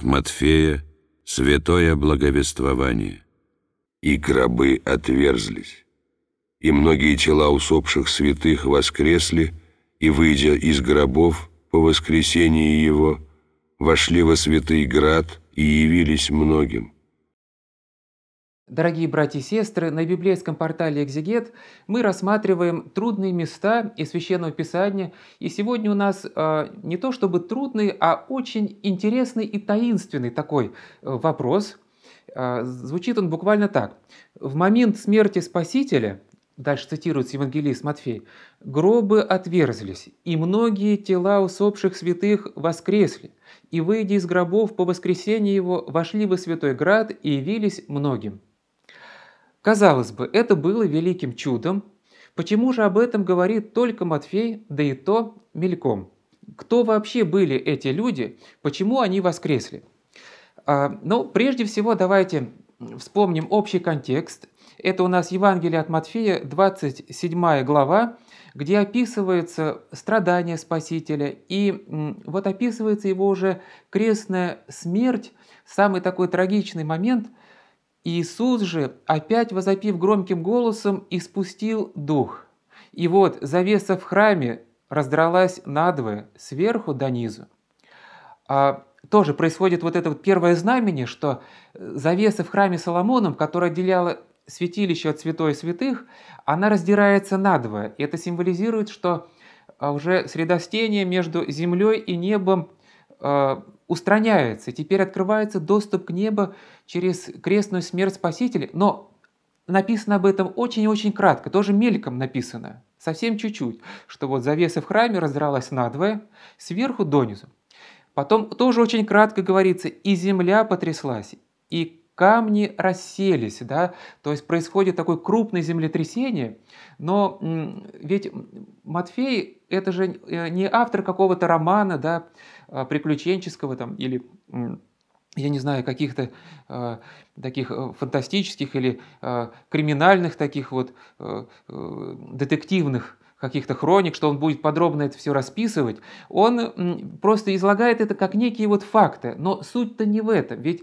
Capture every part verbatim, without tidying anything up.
от Матфея, святое благовествование. «И гробы отверзлись, и многие тела усопших святых воскресли, и, выйдя из гробов по воскресении его, вошли во святый град и явились многим». Дорогие братья и сестры, на библейском портале «Экзегет» мы рассматриваем трудные места из Священного Писания. И сегодня у нас э, не то чтобы трудный, а очень интересный и таинственный такой э, вопрос. Э, звучит он буквально так. «В момент смерти Спасителя», дальше цитируется евангелист Матфей, «гробы отверзлись, и многие тела усопших святых воскресли, и, выйдя из гробов по воскресенье его, вошли во святой град и явились многим». Казалось бы, это было великим чудом. Почему же об этом говорит только Матфей, да и то мельком? Кто вообще были эти люди? Почему они воскресли? А, ну, прежде всего, давайте вспомним общий контекст. Это у нас Евангелие от Матфея, двадцать седьмая глава, где описывается страдание Спасителя, и вот описывается его уже крестная смерть, самый такой трагичный момент. «Иисус же, опять возопив громким голосом, испустил дух. И вот завеса в храме раздралась надвое, сверху до низу». А тоже происходит вот это вот первое знамение, что завеса в храме Соломоном, которая отделяла святилище от святое святых, она раздирается надвое. Это символизирует, что уже средостение между землей и небом э, устраняется. Теперь открывается доступ к небу через крестную смерть Спасителя. Но написано об этом очень и очень кратко, тоже мельком написано, совсем чуть-чуть, что вот завеса в храме раздралась надвое, сверху донизу. Потом тоже очень кратко говорится: «и земля потряслась, и камни расселись», да, то есть происходит такое крупное землетрясение, но ведь Матфей — это же не автор какого-то романа, да, приключенческого там, или, я не знаю, каких-то э, таких фантастических или э, криминальных таких вот э, э, детективных каких-то хроник, что он будет подробно это все расписывать. Он просто излагает это как некие вот факты, но суть-то не в этом, ведь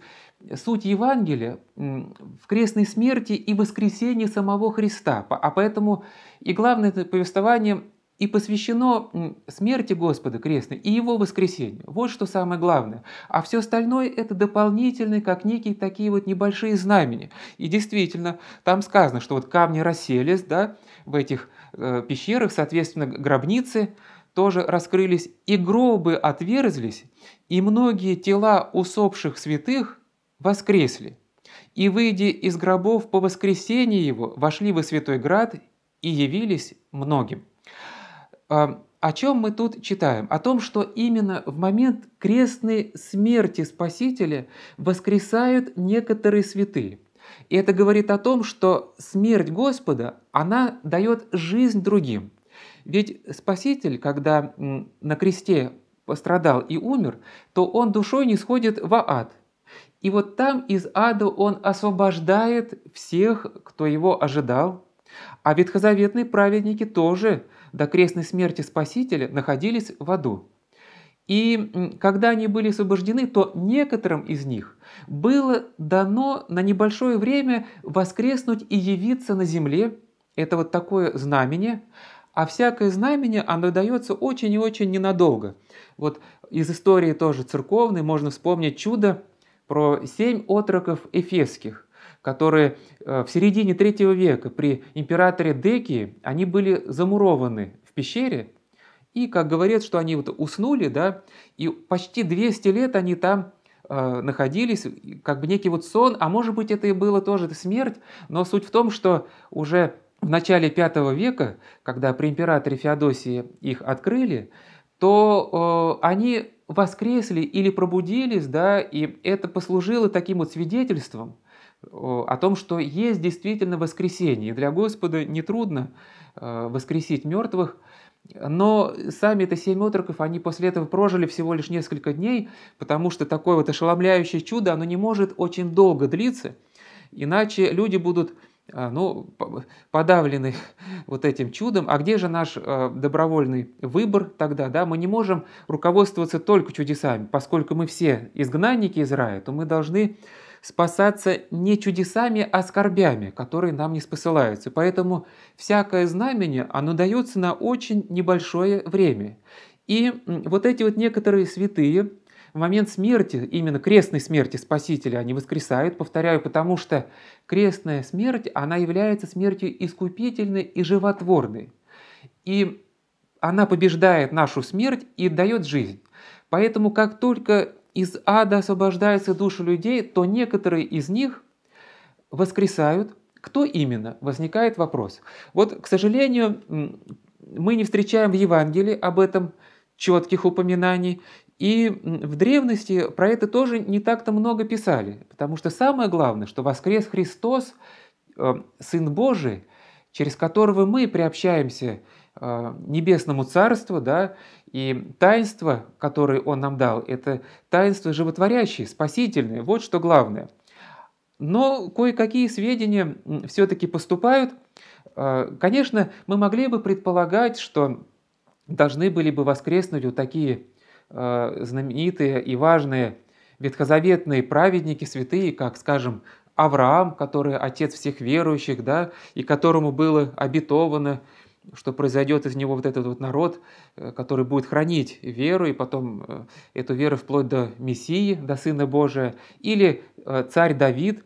суть Евангелия в крестной смерти и воскресении самого Христа, а поэтому и главное повествование и посвящено смерти Господа крестной и Его воскресению. Вот что самое главное. А все остальное — это дополнительные, как некие такие вот небольшие знамения. И действительно, там сказано, что вот камни расселись, да, в этих э, пещерах, соответственно, гробницы тоже раскрылись, и гробы отверзлись, и многие тела усопших святых воскресли, и, выйдя из гробов по воскресенье его, вошли во святой град и явились многим. О чем мы тут читаем? О том, что именно в момент крестной смерти Спасителя воскресают некоторые святые. И это говорит о том, что смерть Господа, она дает жизнь другим. Ведь Спаситель, когда на кресте пострадал и умер, то он душой нисходит во ад. И вот там из ада он освобождает всех, кто его ожидал. А ветхозаветные праведники тоже до крестной смерти Спасителя находились в аду. И когда они были освобождены, то некоторым из них было дано на небольшое время воскреснуть и явиться на земле. Это вот такое знамение. А всякое знамение, оно дается очень и очень ненадолго. Вот из истории тоже церковной можно вспомнить чудо про семь отроков эфесских, которые в середине третьего века при императоре Декии, они были замурованы в пещере, и, как говорят, что они вот уснули, да, и почти двести лет они там э, находились, как бы некий вот сон, а может быть, это и было тоже смерть, но суть в том, что уже в начале пятого века, когда при императоре Феодосии их открыли, то э, они воскресли или пробудились, да, и это послужило таким вот свидетельством о том, что есть действительно воскресение. Для Господа нетрудно воскресить мертвых, но сами это семь отроков, они после этого прожили всего лишь несколько дней, потому что такое вот ошеломляющее чудо, оно не может очень долго длиться, иначе люди будут ну, подавлены вот этим чудом. А где же наш добровольный выбор тогда? Да? Мы не можем руководствоваться только чудесами, поскольку мы все изгнанники из рая, то мы должны спасаться не чудесами, а скорбями, которые нам не спосылаются. Поэтому всякое знамение, оно дается на очень небольшое время. И вот эти вот некоторые святые в момент смерти, именно крестной смерти Спасителя, они воскресают, повторяю, потому что крестная смерть, она является смертью искупительной и животворной. И она побеждает нашу смерть и дает жизнь. Поэтому как только из ада освобождаются души людей, то некоторые из них воскресают. Кто именно? Возникает вопрос. Вот, к сожалению, мы не встречаем в Евангелии об этом четких упоминаний. И в древности про это тоже не так-то много писали, потому что самое главное, что воскрес Христос, Сын Божий, через которого мы приобщаемся к Небесному Царству, да, и таинство, которое Он нам дал, это таинство животворящее, спасительное, вот что главное. Но кое-какие сведения все-таки поступают. Конечно, мы могли бы предполагать, что должны были бы воскреснуть вот такие знаменитые и важные ветхозаветные праведники, святые, как, скажем, Авраам, который отец всех верующих, да, и которому было обетовано, что произойдет из него вот этот вот народ, который будет хранить веру, и потом эту веру вплоть до Мессии, до Сына Божия, или царь Давид,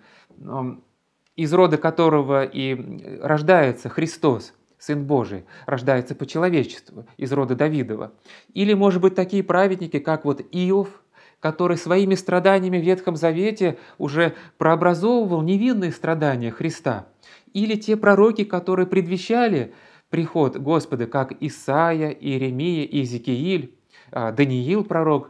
из рода которого и рождается Христос, Сын Божий, рождается по человечеству, из рода Давидова. Или, может быть, такие праведники, как вот Иов, который своими страданиями в Ветхом Завете уже прообразовывал невинные страдания Христа. Или те пророки, которые предвещали приход Господа, как Исаия, Иеремия, Иезекииль, Даниил пророк.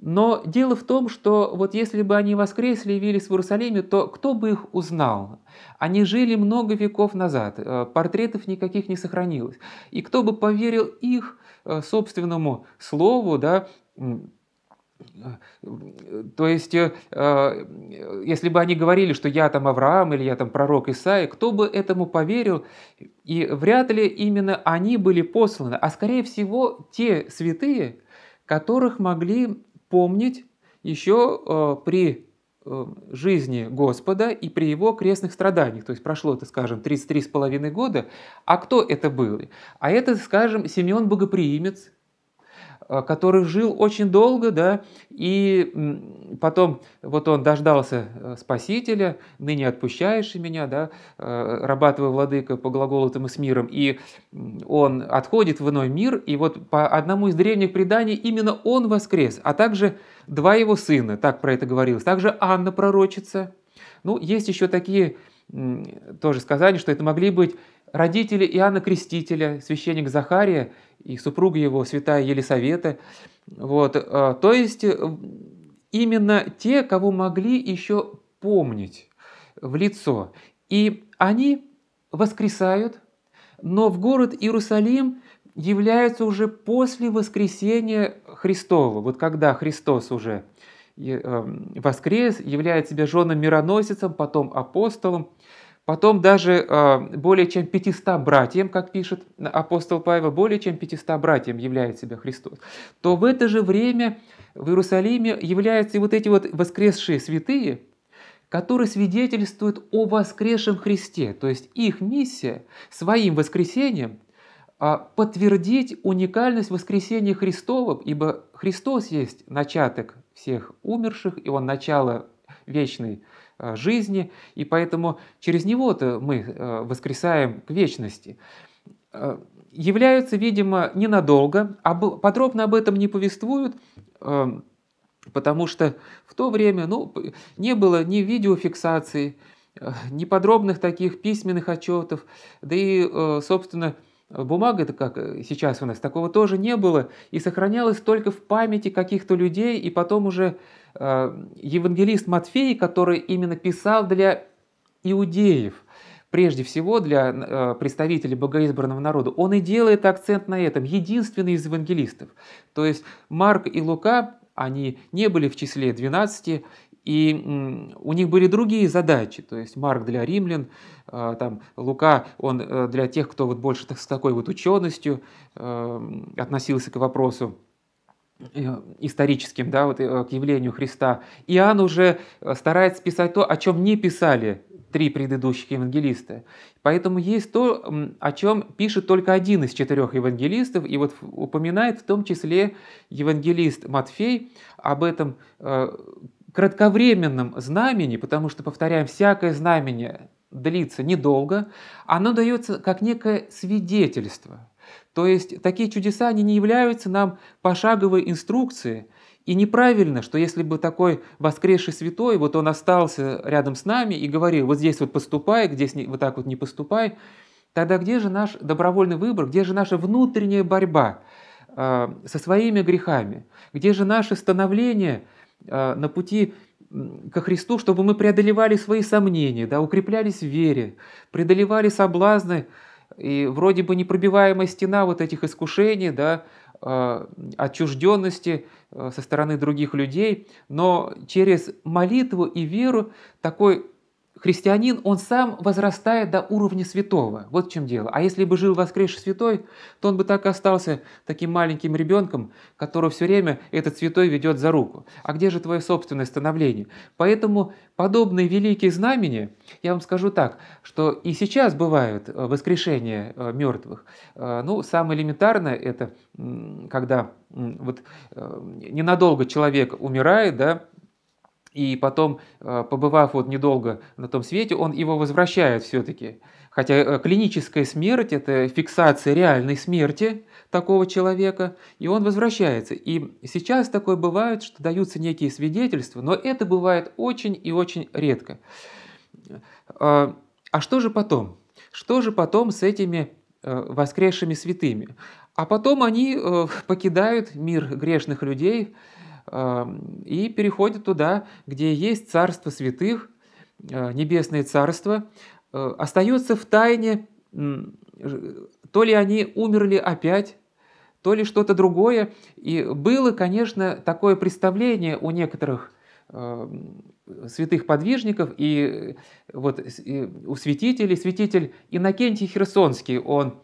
Но дело в том, что вот если бы они воскресли и явились в Иерусалиме, то кто бы их узнал? Они жили много веков назад, портретов никаких не сохранилось. И кто бы поверил их собственному слову, да? То есть, если бы они говорили, что я там Авраам или я там пророк Исаия, кто бы этому поверил? И вряд ли именно они были посланы, а скорее всего те святые, которых могли помнить еще при жизни Господа и при его крестных страданиях. То есть прошло, так скажем, тридцать три с половиной года. А кто это был? А это, скажем, Симеон Богоприимец, который жил очень долго, да, и потом вот он дождался Спасителя, ныне отпущаешь меня, да, раба твой владыка по глаголу тому с миром, и он отходит в иной мир, и вот по одному из древних преданий именно он воскрес, а также два его сына, так про это говорилось, также Анна пророчица. Ну, есть еще такие тоже сказания, что это могли быть родители Иоанна Крестителя, священник Захария и супруга его, святая Елисавета. Вот. То есть именно те, кого могли еще помнить в лицо. И они воскресают, но в город Иерусалим являются уже после воскресения Христова. Вот когда Христос уже воскрес, являет себя женом мироносицем, потом апостолом, потом даже более чем пятистам братьям, как пишет апостол Павел, более чем пятистам братьям являет себя Христос, то в это же время в Иерусалиме являются и вот эти вот воскресшие святые, которые свидетельствуют о воскресшем Христе. То есть их миссия своим воскресением подтвердить уникальность воскресения Христова, ибо Христос есть начаток всех умерших, и Он начало вечной жизни, и поэтому через него-то мы воскресаем к вечности. Являются, видимо, ненадолго, а подробно об этом не повествуют, потому что в то время, ну, не было ни видеофиксации, ни подробных таких письменных отчетов, да и, собственно, бумага-то, как сейчас у нас, такого тоже не было, и сохранялась только в памяти каких-то людей, и потом уже э, евангелист Матфей, который именно писал для иудеев, прежде всего для э, представителей богоизбранного народа, он и делает акцент на этом, единственный из евангелистов. То есть Марк и Лука, они не были в числе двенадцати, И у них были другие задачи, то есть Марк для римлян, там, Лука, он для тех, кто вот больше так, с такой вот ученостью относился к вопросу историческим, да, вот, к явлению Христа. Иоанн уже старается писать то, о чем не писали три предыдущих евангелиста. Поэтому есть то, о чем пишет только один из четырех евангелистов, и вот упоминает в том числе евангелист Матфей об этом кратковременном знамени, потому что, повторяем, всякое знамение длится недолго, оно дается как некое свидетельство. То есть такие чудеса, они не являются нам пошаговой инструкцией, и неправильно, что если бы такой воскресший святой, вот он остался рядом с нами и говорил, вот здесь вот поступай, здесь вот так вот не поступай, тогда где же наш добровольный выбор, где же наша внутренняя борьба э, со своими грехами, где же наше становление э, на пути ко Христу, чтобы мы преодолевали свои сомнения, да, укреплялись в вере, преодолевали соблазны, и вроде бы непробиваемая стена вот этих искушений, да, отчужденности со стороны других людей, но через молитву и веру такой христианин, он сам возрастает до уровня святого. Вот в чем дело. А если бы жил воскресший святой, то он бы так и остался таким маленьким ребенком, которого все время этот святой ведет за руку. А где же твое собственное становление? Поэтому подобные великие знамения, я вам скажу так, что и сейчас бывают воскрешения мертвых. Ну, самое элементарное это, когда вот ненадолго человек умирает, да, и потом, побывав вот недолго на том свете, он его возвращает все-таки. Хотя клиническая смерть – это фиксация реальной смерти такого человека, и он возвращается. И сейчас такое бывает, что даются некие свидетельства, но это бывает очень и очень редко. А что же потом? Что же потом с этими воскресшими святыми? А потом они покидают мир грешных людей, и переходит туда, где есть Царство Святых, Небесное Царство. Остается в тайне, то ли они умерли опять, то ли что-то другое. И было, конечно, такое представление у некоторых святых подвижников и вот и у святителей. Святитель Иннокентий Херсонский, он,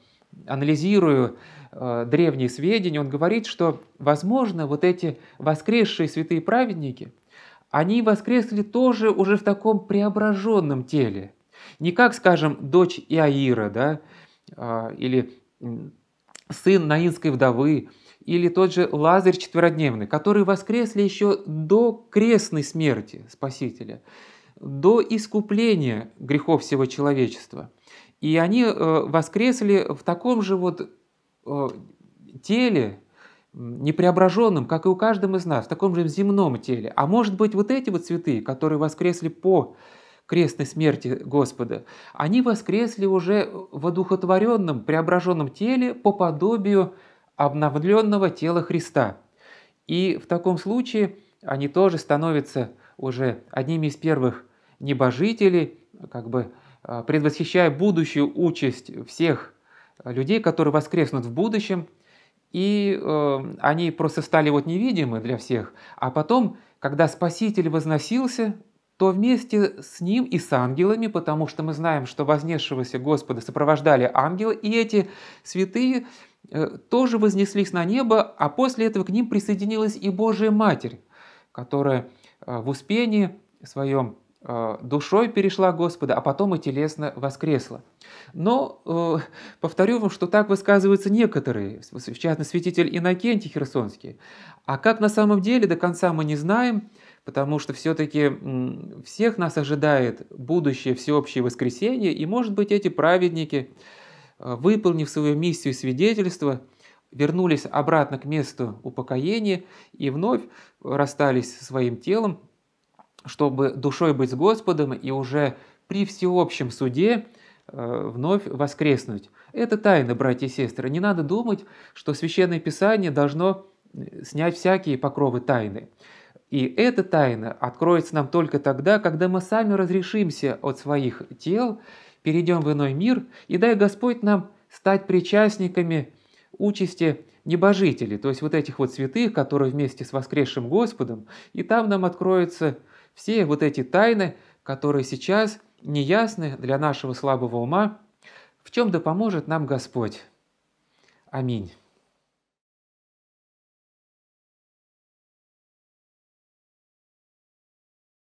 анализируя э, древние сведения, он говорит, что, возможно, вот эти воскресшие святые праведники, они воскресли тоже уже в таком преображенном теле. Не как, скажем, дочь Иаира, да, э, или э, сын наинской вдовы, или тот же Лазарь Четверодневный, которые воскресли еще до крестной смерти Спасителя, до искупления грехов всего человечества. И они воскресли в таком же вот теле, непреображенном, как и у каждого из нас, в таком же земном теле. А может быть, вот эти вот святые, которые воскресли по крестной смерти Господа, они воскресли уже в одухотворенном, преображенном теле по подобию обновленного тела Христа. И в таком случае они тоже становятся уже одними из первых небожителей, как бы, предвосхищая будущую участь всех людей, которые воскреснут в будущем, и э, они просто стали вот невидимы для всех, а потом, когда Спаситель возносился, то вместе с Ним и с ангелами, потому что мы знаем, что вознесшегося Господа сопровождали ангелы, и эти святые э, тоже вознеслись на небо, а после этого к ним присоединилась и Божья Матерь, которая э, в Успении своем душой перешла Господа, а потом и телесно воскресла. Но э, повторю вам, что так высказываются некоторые, в частности, святитель Иннокентий Херсонский. А как на самом деле, до конца мы не знаем, потому что все-таки всех нас ожидает будущее всеобщее воскресение, и, может быть, эти праведники, выполнив свою миссию свидетельства, вернулись обратно к месту упокоения и вновь расстались со своим телом, чтобы душой быть с Господом и уже при всеобщем суде э, вновь воскреснуть. Это тайна, братья и сестры. Не надо думать, что Священное Писание должно снять всякие покровы тайны. И эта тайна откроется нам только тогда, когда мы сами разрешимся от своих тел, перейдем в иной мир, и дай Господь нам стать причастниками участи небожителей, то есть вот этих вот святых, которые вместе с воскресшим Господом, и там нам откроется Все вот эти тайны, которые сейчас неясны для нашего слабого ума, в чем-то поможет нам Господь. Аминь.